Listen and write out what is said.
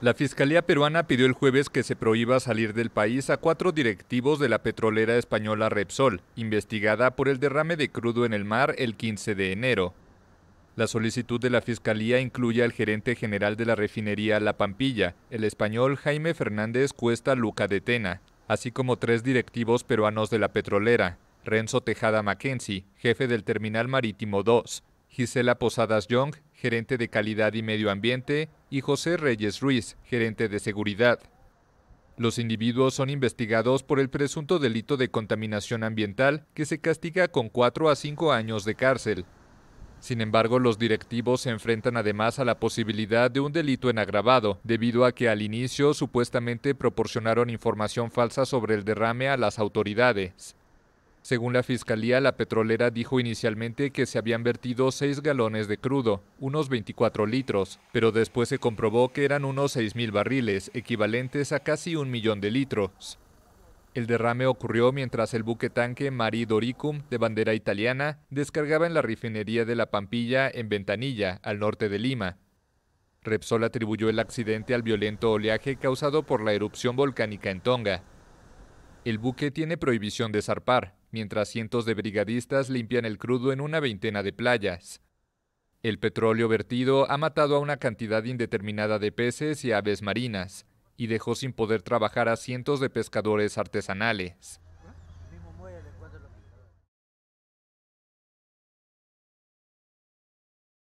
La Fiscalía peruana pidió el jueves que se prohíba salir del país a 4 directivos de la petrolera española Repsol, investigada por el derrame de crudo en el mar el 15 de enero. La solicitud de la Fiscalía incluye al gerente general de la refinería La Pampilla, el español Jaime Fernández Cuesta Luca de Tena, así como 3 directivos peruanos de la petrolera: Renzo Tejada Mackenzie, jefe del Terminal Marítimo 2, Gisela Posadas Young, gerente de Calidad y Medio Ambiente, y José Reyes Ruiz, gerente de Seguridad. Los individuos son investigados por el presunto delito de contaminación ambiental, que se castiga con 4 a 5 años de cárcel. Sin embargo, los directivos se enfrentan además a la posibilidad de un delito en agravado, debido a que al inicio supuestamente proporcionaron información falsa sobre el derrame a las autoridades. Según la Fiscalía, la petrolera dijo inicialmente que se habían vertido 6 galones de crudo, unos 24 litros, pero después se comprobó que eran unos 6.000 barriles, equivalentes a casi 1 millón de litros. El derrame ocurrió mientras el buque tanque Mari Doricum, de bandera italiana, descargaba en la refinería de La Pampilla, en Ventanilla, al norte de Lima. Repsol atribuyó el accidente al violento oleaje causado por la erupción volcánica en Tonga. El buque tiene prohibición de zarpar, mientras cientos de brigadistas limpian el crudo en una veintena de playas. El petróleo vertido ha matado a una cantidad indeterminada de peces y aves marinas, y dejó sin poder trabajar a cientos de pescadores artesanales.